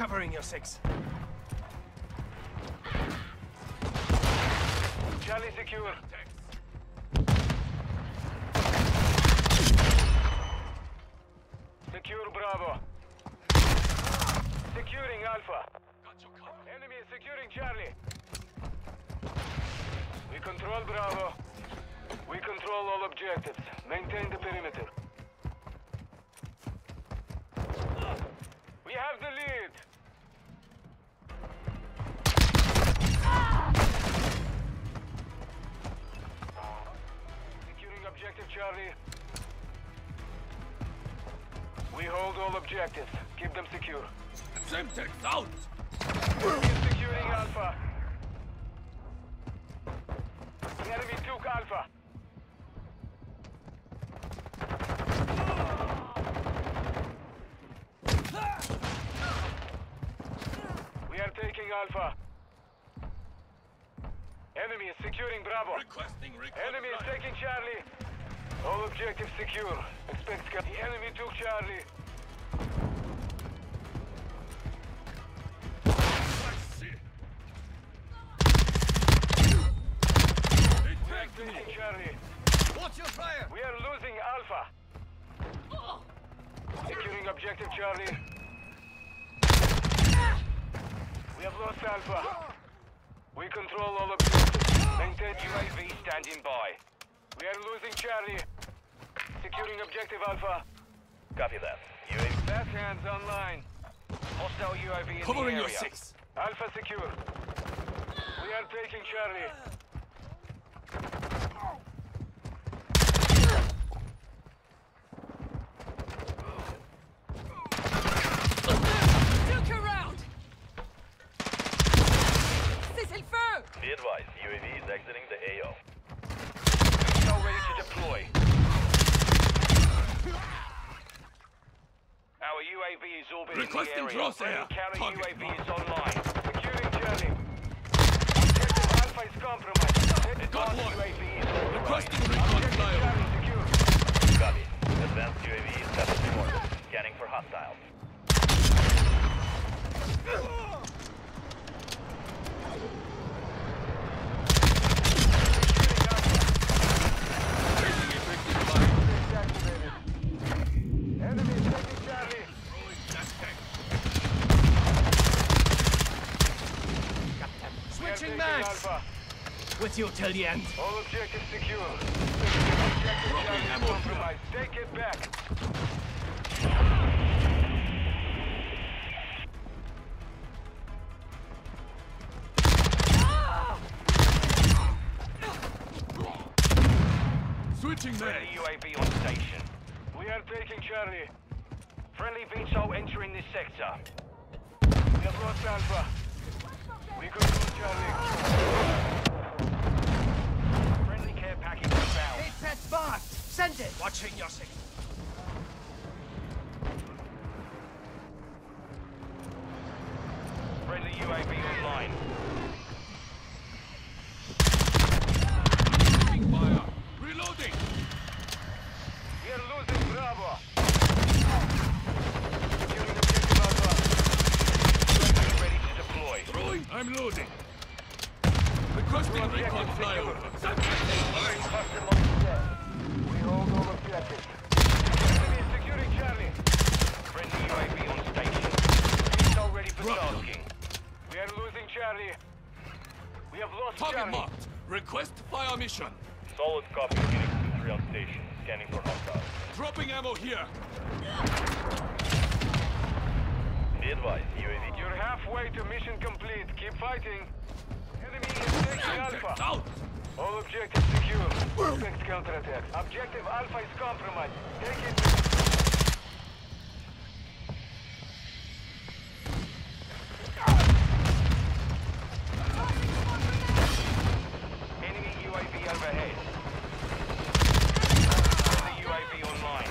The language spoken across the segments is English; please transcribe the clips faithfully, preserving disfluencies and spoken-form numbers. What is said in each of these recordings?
Covering your six. Charlie secure. Secure Bravo. Securing Alpha. Enemy is securing Charlie. We control Bravo. We control all objectives. Maintain the perimeter. We have the lead. Securing objective Charlie. We hold all objectives. Keep them secure. Zemtex out! Securing Alpha. The enemy took Alpha. We are taking Alpha. Enemy is securing Bravo. Requesting request enemy is taking Charlie. All objectives secure. Expect scan. The enemy took Charlie. Taking Charlie. Watch your fire. We are losing Alpha. Oh. Securing objective Charlie. We have lost Alpha. We control all objectives. Maintain U A V standing by. We are losing Charlie. Securing objective Alpha. Copy that. U A V. Left hands online. Hostile U A V in covering the area. Your six. Alpha secure. We are taking Charlie. Be advised, U A V is exiting the A O. We are ready to deploy. Our U A V is orbiting requesting the area. Crosshair. Counter U A V is online. Securing journey. Objective Alpha is compromised. Advanced U A V is compromised. Requesting recon flyover. Copy. Advanced U A V is captured in order. Scanning for hostiles. Alpha. With you till the end. All objectives secure. Objective compromised. Take it back. Switching back. Friendly U A V on station. We are taking Charlie. Friendly V TOL entering this sector. We have lost Alpha. We control Charlie. Friendly care package found. Eight pets fast. Send it. Watching your signal. Friendly U A V online. Fire. Reloading. We are losing Bravo. I'm loading. Requesting recon flyover. We hold all objectives. Enemy securing Charlie. Friendly U A V on station. It's all ready for tasking. We are losing Charlie. We have lost Charlie. Target marked. Request fire mission. Solid copy. Unit on station. Scanning for hostiles. Dropping ammo here. Be advised, U A V. You're halfway to mission complete. Keep fighting. Enemy is taking Alpha. Out. All objectives secure. Expect counterattack. Objective Alpha is compromised. Take it. Enemy U A V overhead. Enemy U A V online.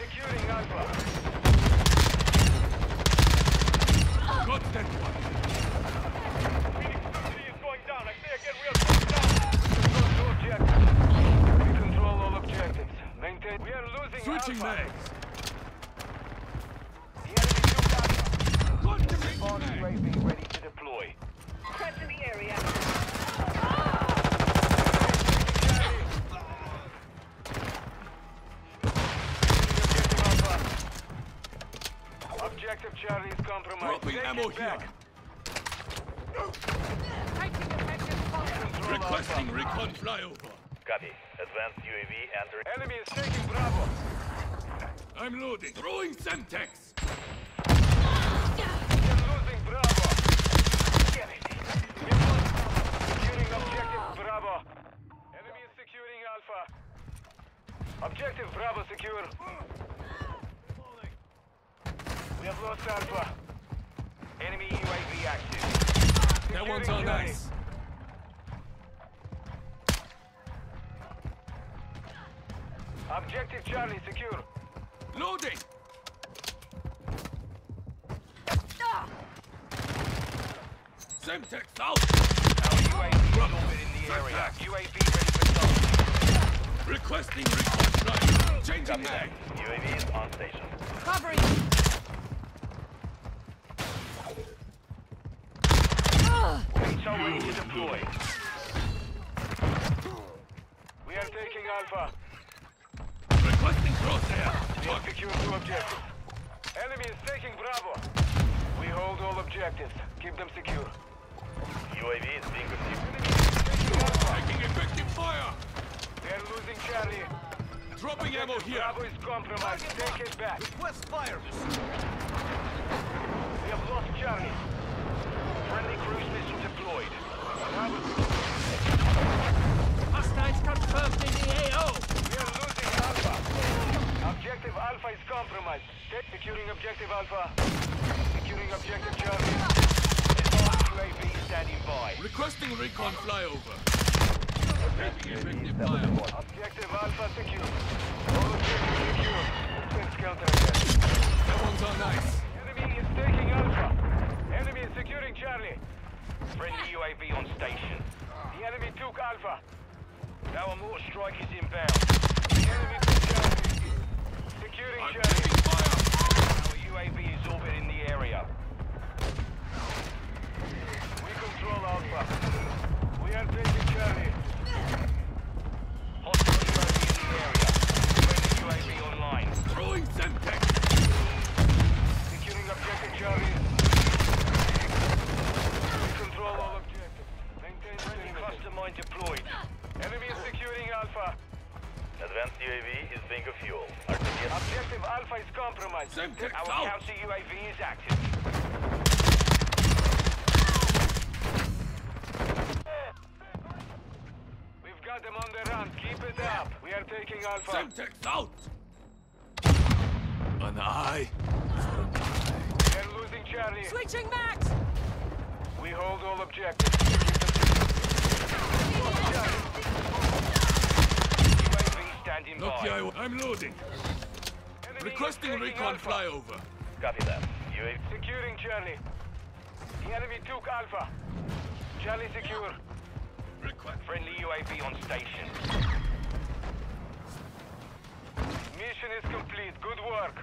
Securing Alpha. Got that one. Phoenix City is going down. I say again, we are going down. We control all objectives. We control all objectives. Maintain. We are Switching mags. U A V ready to deploy. Pressing the area. Objective Charlie is compromised. Dropping ammo here. Requesting recon flyover. Copy. Advanced U A V entering. Enemy is taking Bravo. I'm loading. Throwing Semtex. He's losing Bravo. Securing objective Bravo. Enemy is securing Alpha. Objective Bravo secure. We have lost Alpha. Enemy U A V active. That one's on ice. Objective Charlie secure. Loading! Ah. Semtex out! Our U A V Bravo. Is in the Semtex. Area. U A V ready for stop. Requesting recon flight. Changing mag. U A V is on station. Covering! Ah. H O A to deploy. We are taking Alpha. Requesting crosshair. We have secured two objectives. Enemy is taking Bravo. We hold all objectives. Keep them secure. U A V is being received. Taking effective fire. They are losing Charlie. Dropping ammo here. Bravo is compromised. Take it back. Request fire. We have lost Charlie. Friendly cruise missile deployed. Bravo. Hostiles confirmed in the A O. Objective Alpha is compromised. Securing objective Alpha. Securing objective Charlie. Advanced U A V standing by. Requesting recon flyover. Objective Alpha. Objective Alpha secure. All objectives secure. Let's counter again. That one's on ice. Enemy is taking Alpha. Enemy is securing Charlie. Friendly U A V on station. The enemy took Alpha. Now a mortar strike is inbound. Enemy securing Charlie. Our U A V is orbiting the area. We control Alpha. We are taking Charlie. Hostile U A V in the area. Friendly U A V online. Throwing Semtex. Securing objective Charlie. We control all objectives. Maintain friendly cluster mine deployed. Enemy is securing Alpha. Advanced U A V is being refueled. Objective Alpha is compromised. Semtex our out. Counter U A V is active. We've got them on the run. Keep it up. We are taking Alpha. Semtex out. An eye. We are losing Charlie. Switching max. We hold all objectives. Nokia, I'm loading. Enemy requesting recon Alpha. Flyover. Copy that. U A V securing Charlie. The enemy took Alpha. Charlie secure. Request. Friendly U A V on station. Mission is complete. Good work.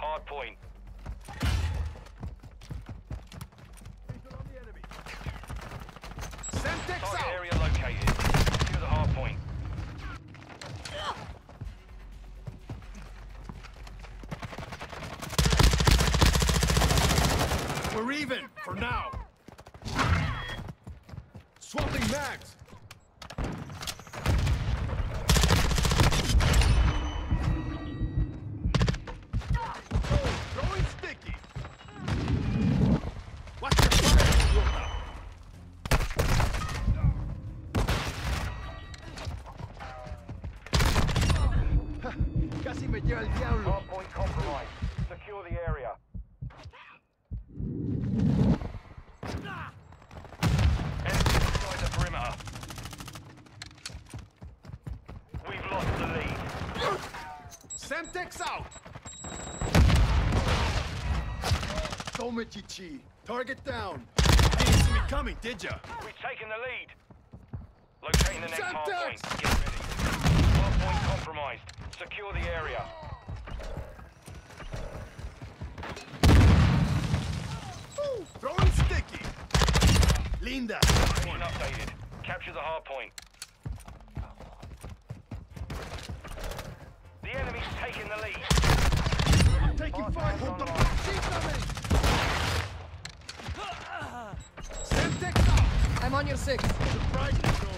Hardpoint. Semtex out. Target area located. To the hardpoint. We're even for now. Swapping mags. Hardpoint compromised. Secure the area. Enemy inside the perimeter. Amtex out! Tomichichi, target down. Didn't see me coming, did ya? We've taken the lead. Locating the next hardpoint. Get ready. Hardpoint compromised. Secure the area. Ooh, throwing sticky. Linda. Mission updated. Capture the hardpoint. The enemy's taking the lead. I'm taking fire from the back. She's coming. I'm on your six. Surprise me, bro.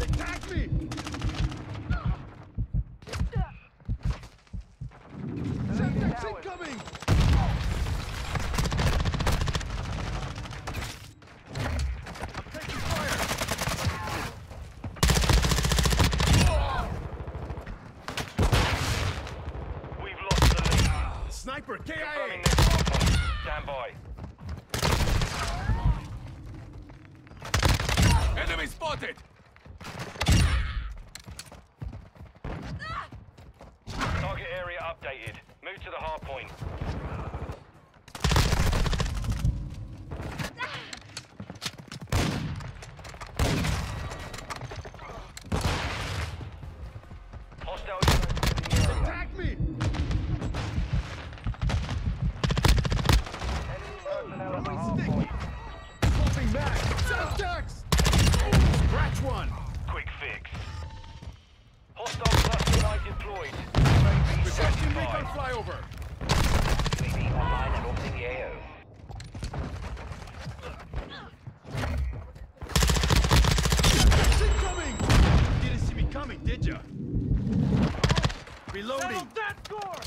They tagged me. Semtex incoming. Sniper, K I A! Stand by. Enemy spotted! Target area updated. Move to the hard point. Hostile. Attack me! Scratch one! Quick fix. Hostile cluster unit deployed. Requesting recon flyover. Leaving online and opening the A O. That's incoming! Didn't see me coming, did ya? Reloading. Settle that score!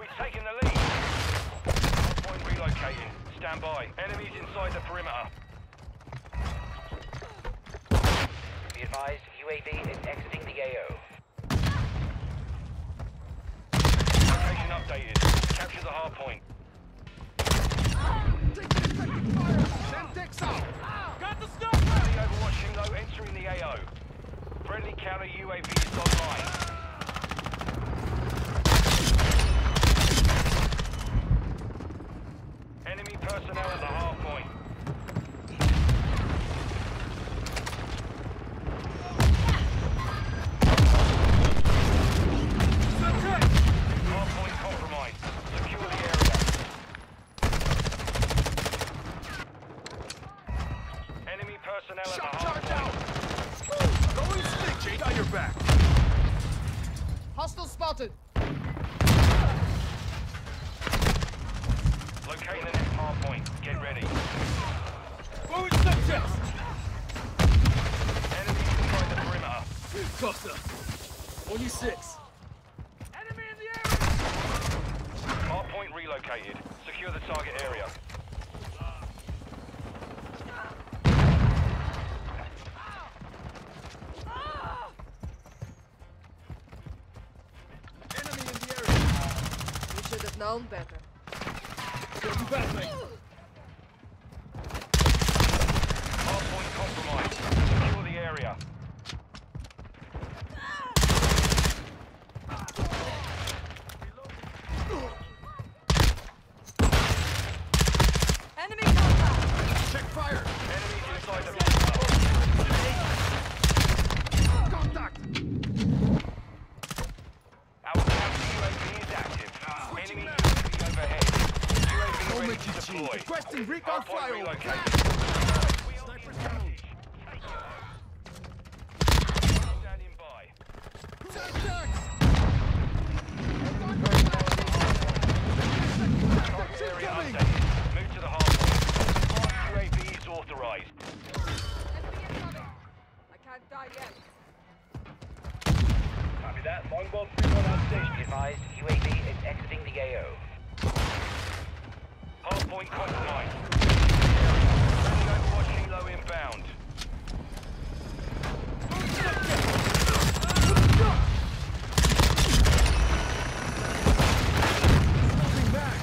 We've taken the lead. Point relocating. Stand by. Enemies inside the perimeter. Be advised, U A V is exiting the A O. Location updated. Capture the hard point. Taking fire! Semtex out! Got the sniper! The overwatch team low entering the A O. Friendly counter U A V is online. Enemy personnel at the hard point. Hostile spotted! Locate the next hard point. Get ready. Move the chest! Enemies inside the perimeter. Costa. Only six. Enemy in the area! Hard point relocated. Secure the target area. Known better. Hardpoint compromised. Secure the area. Enemy contact. Check fire. Enemies inside the perimeter. Contact. Our U A V is active. Enemy U A V overhead. U A V ready to deploy. Requesting recon flyover. Sniper down. Standing by. Target area updated. Move to the hard point. U A V is authorized. I can't die yet. Copy that. Longbow three one on station. Advised, U A V is exiting the A O. Hardpoint compromised. Friendly overwatch helo inbound. Something back.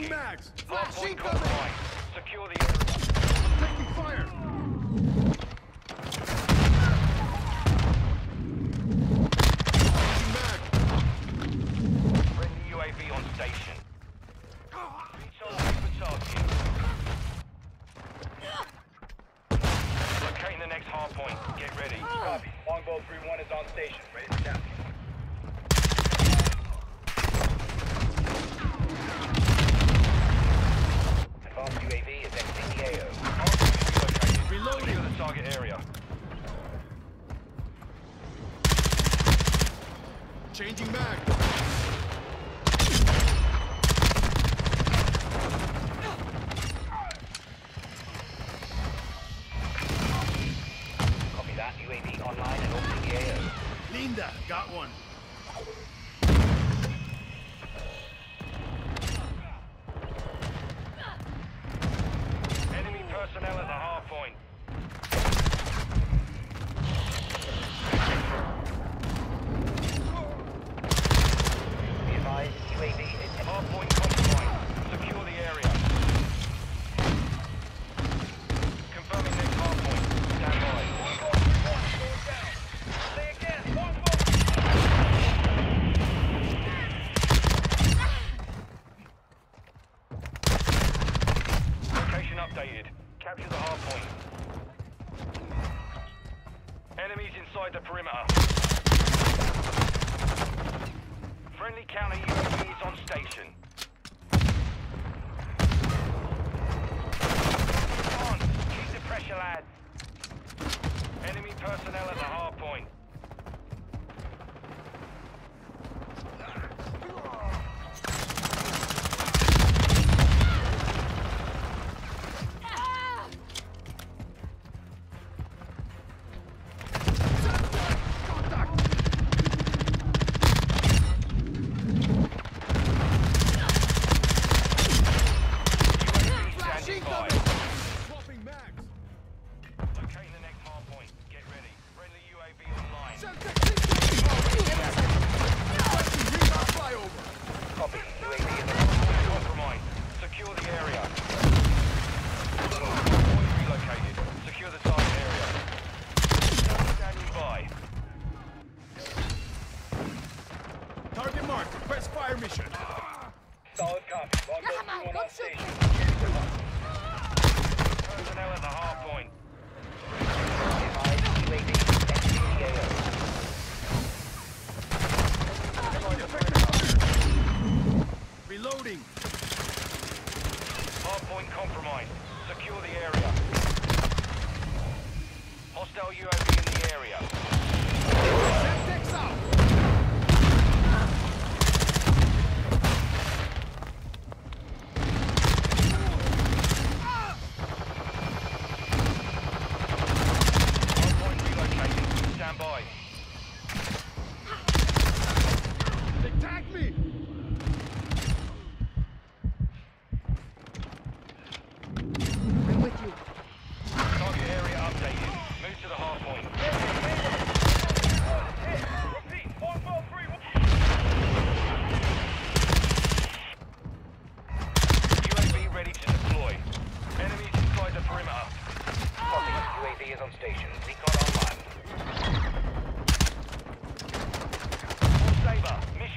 Switching mags! Flashing coming! Secure the area. Taking fire! Flashing mag! Bring the U A V on station. Reach over target. Locating the next hard point. Get ready. Copy. Longbow three one is on station. Ready to capture. U A V is exiting the A O. Reloading to the target area. Changing back. Copy that. U A V online and opening the A O. Linda, got one. Personnel at the hard point. Be advised, U A V is at hard point compromised. Secure the area. Confirming next hard point. Stand by. Say again. One more. Location updated. Capture the hard point. Enemies inside the perimeter. Friendly counter U A V is on station. Come on, keep the pressure, lads. Enemy personnel at the hard point.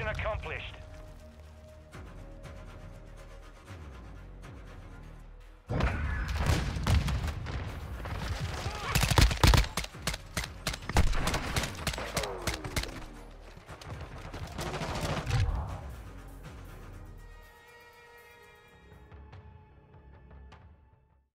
Accomplished.